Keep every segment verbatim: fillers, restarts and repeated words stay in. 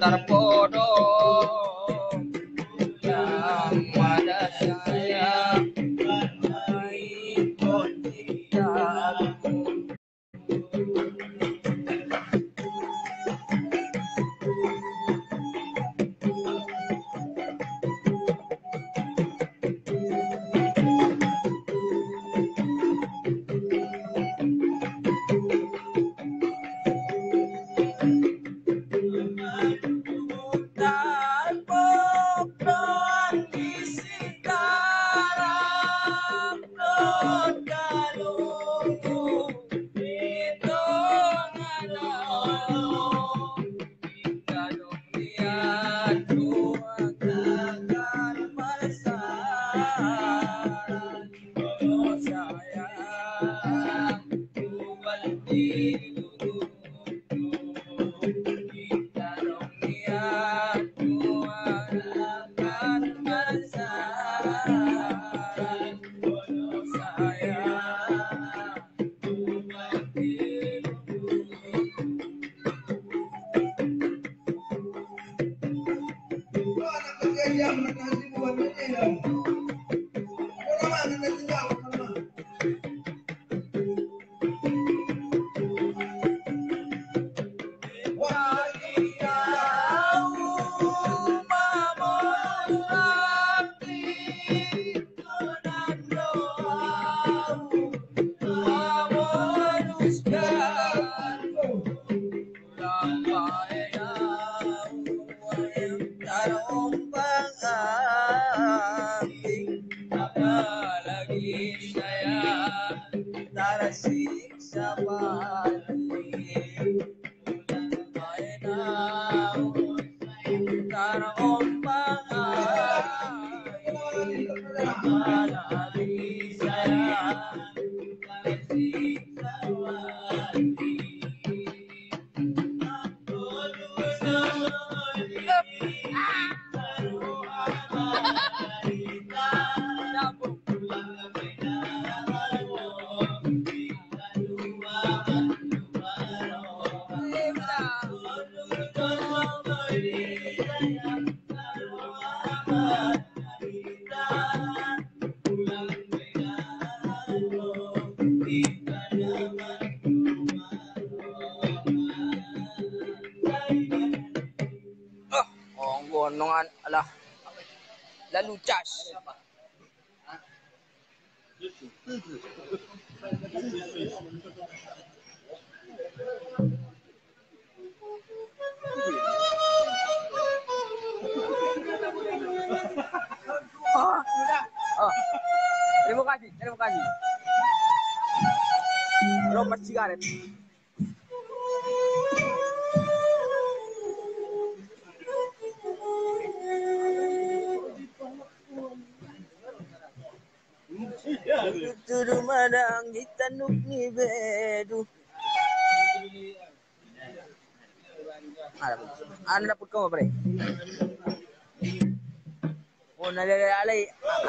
terpodong yang pada saya ikut tidakku.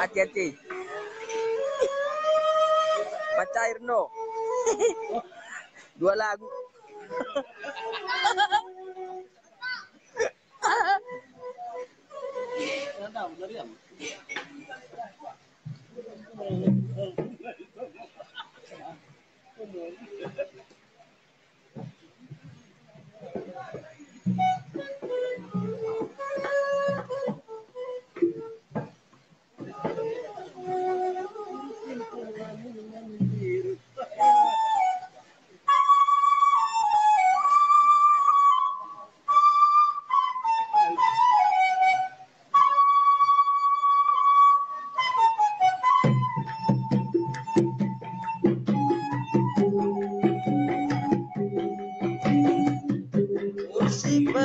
Hati-hati. Baca air no. Dua lagu. Cinta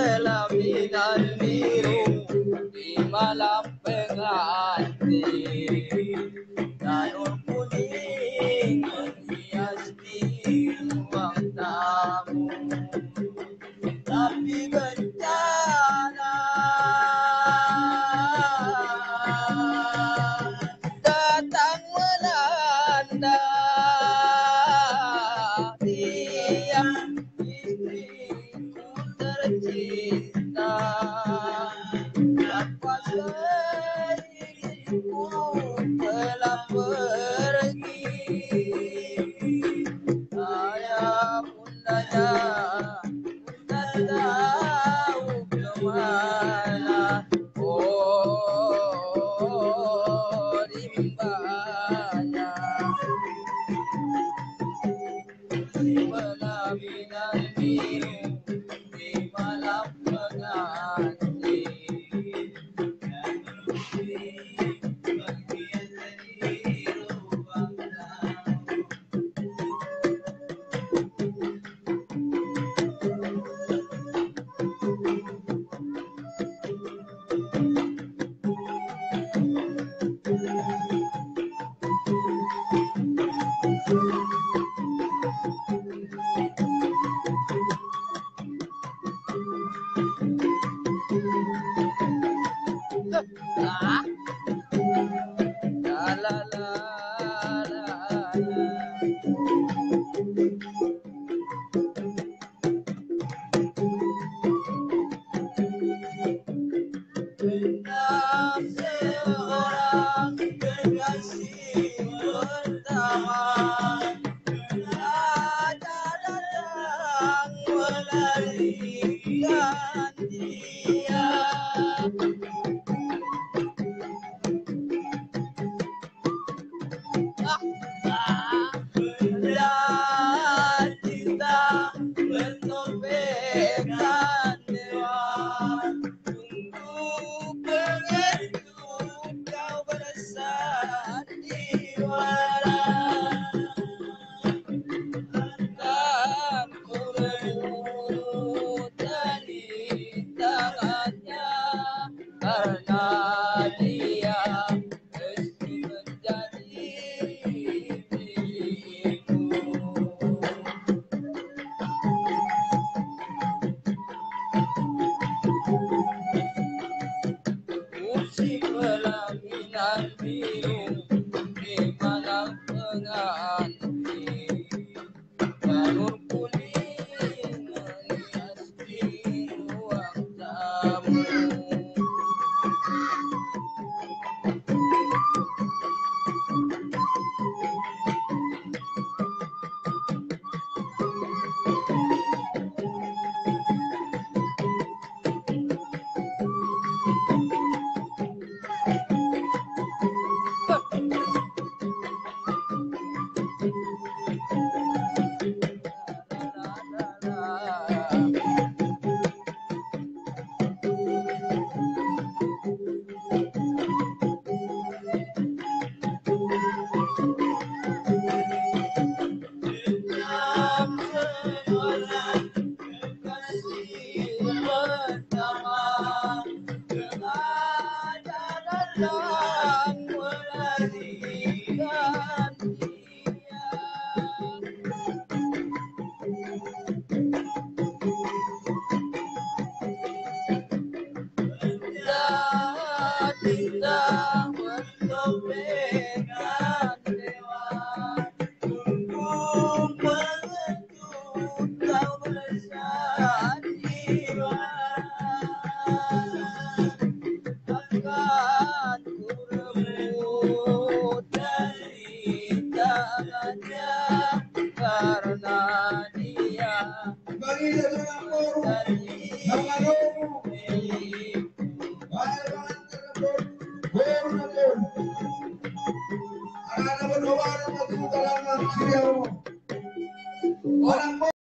Amen.